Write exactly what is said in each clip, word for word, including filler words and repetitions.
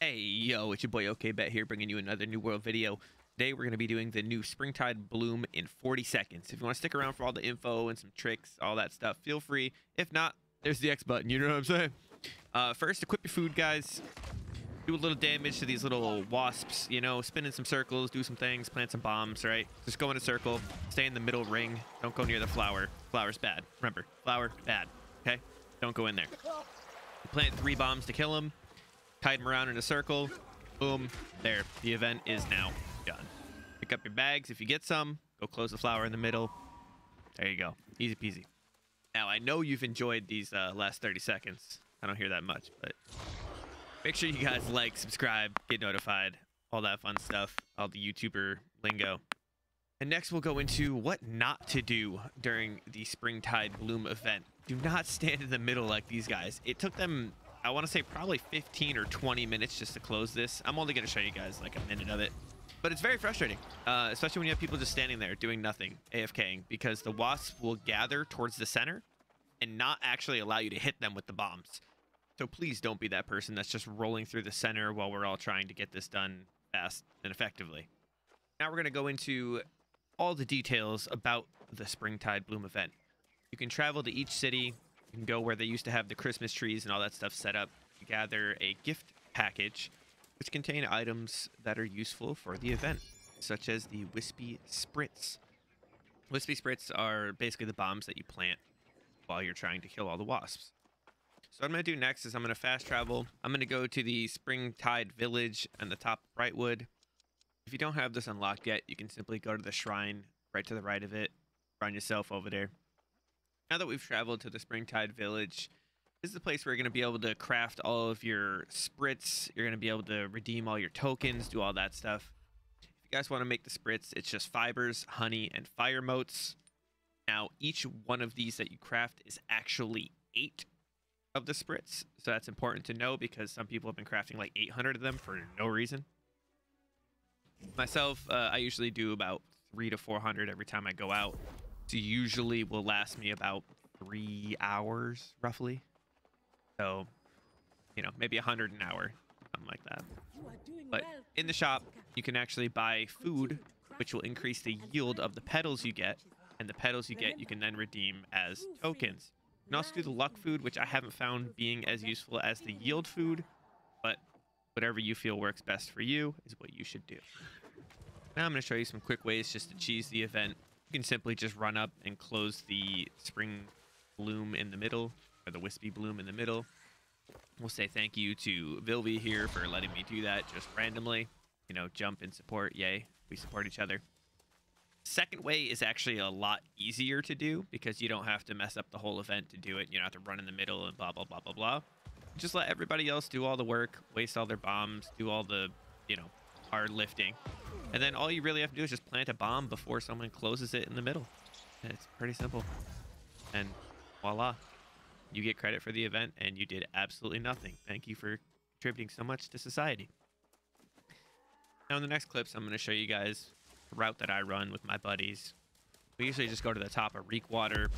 Hey yo, it's your boy OKBet here, bringing you another New World video. Today we're going to be doing the new Springtide Bloom in forty seconds. If you want to stick around for all the info and some tricks, all that stuff, feel free. If not, there's the X button, you know what I'm saying? Uh, first, equip your food, guys. Do a little damage to these little wasps, you know, spin in some circles, do some things, plant some bombs, right? Just go in a circle, stay in the middle ring, don't go near the flower. Flower's bad. Remember, flower, bad, okay? Don't go in there. Plant three bombs to kill him. Hide them around in a circle. Boom. There. The event is now done. Pick up your bags if you get some. Go close the flower in the middle. There you go. Easy peasy. Now, I know you've enjoyed these uh, last thirty seconds. I don't hear that much, but make sure you guys like, subscribe, get notified, all that fun stuff, all the YouTuber lingo. And next, we'll go into what not to do during the Springtide Bloom event. Do not stand in the middle like these guys. It took them, I want to say, probably fifteen or twenty minutes just to close this. I'm only going to show you guys like a minute of it, but it's very frustrating, uh, especially when you have people just standing there doing nothing, A F K ing, because the wasps will gather towards the center and not actually allow you to hit them with the bombs. So please don't be that person that's just rolling through the center while we're all trying to get this done fast and effectively. Now we're going to go into all the details about the Springtide Bloom event. You can travel to each city. You can go where they used to have the Christmas trees and all that stuff set up. You gather a gift package, which contain items that are useful for the event, such as the Wispy Spritz. Wispy Spritz are basically the bombs that you plant while you're trying to kill all the wasps. So what I'm going to do next is I'm going to fast travel. I'm going to go to the Springtide Village and the top of Brightwood. If you don't have this unlocked yet, you can simply go to the shrine right to the right of it. Find yourself over there. Now that we've traveled to the Springtide Village, this is the place where you're going to be able to craft all of your spritz. You're going to be able to redeem all your tokens, do all that stuff. If you guys want to make the spritz, it's just fibers, honey, and fire motes. Now, each one of these that you craft is actually eight of the spritz. So that's important to know because some people have been crafting like eight hundred of them for no reason. Myself, uh, I usually do about three to four hundred every time I go out. So usually will last me about three hours roughly. So, you know, maybe a hundred an hour, something like that. But in the shop, you can actually buy food, which will increase the yield of the petals you get, and the petals you get, you can then redeem as tokens. You can also do the luck food, which I haven't found being as useful as the yield food, but whatever you feel works best for you is what you should do. Now I'm going to show you some quick ways just to cheese the event. You can simply just run up and close the spring bloom in the middle, or the wispy bloom in the middle. We'll say thank you to Vilvi here for letting me do that just randomly. You know, jump and support. Yay. We support each other. Second way is actually a lot easier to do because you don't have to mess up the whole event to do it. You don't have to run in the middle and blah, blah, blah, blah, blah. Just let everybody else do all the work, waste all their bombs, do all the, you know, hard lifting. And then all you really have to do is just plant a bomb before someone closes it in the middle. And it's pretty simple. And voila. You get credit for the event and you did absolutely nothing. Thank you for contributing so much to society. Now in the next clips, I'm going to show you guys the route that I run with my buddies. We usually just go to the top of Reekwater.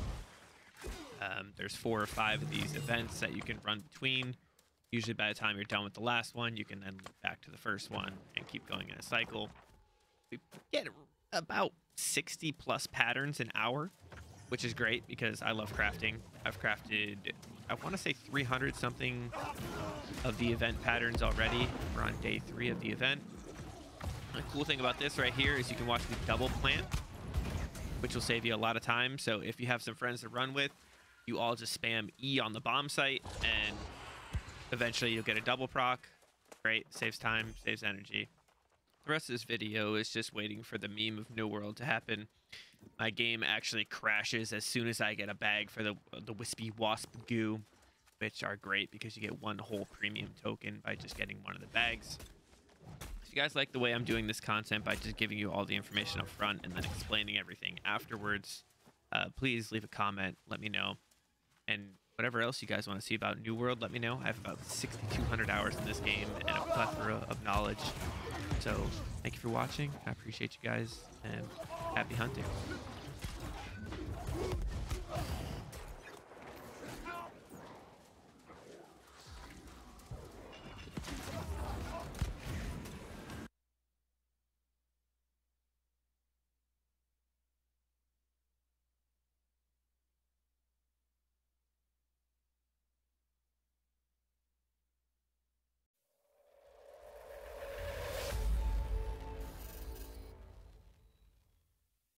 Um, there's four or five of these events that you can run between. Usually by the time you're done with the last one, you can then look back to the first one and keep going in a cycle. We get about sixty plus patterns an hour, which is great because I love crafting. I've crafted, I want to say three hundred something of the event patterns already. We're on day three of the event. The cool thing about this right here is you can watch me double plant, which will save you a lot of time. So if you have some friends to run with, you all just spam E on the bomb site and eventually you'll get a double proc. Great, saves time, saves energy. The rest of this video is just waiting for the meme of New World to happen. My game actually crashes as soon as I get a bag for the, the Wispy Wasp Goo, which are great because you get one whole premium token by just getting one of the bags. If you guys like the way I'm doing this content by just giving you all the information up front and then explaining everything afterwards, uh, please leave a comment, let me know. And whatever else you guys want to see about New World, let me know. I have about sixty-two hundred hours in this game and a plethora of knowledge. So thank you for watching. I appreciate you guys and happy hunting.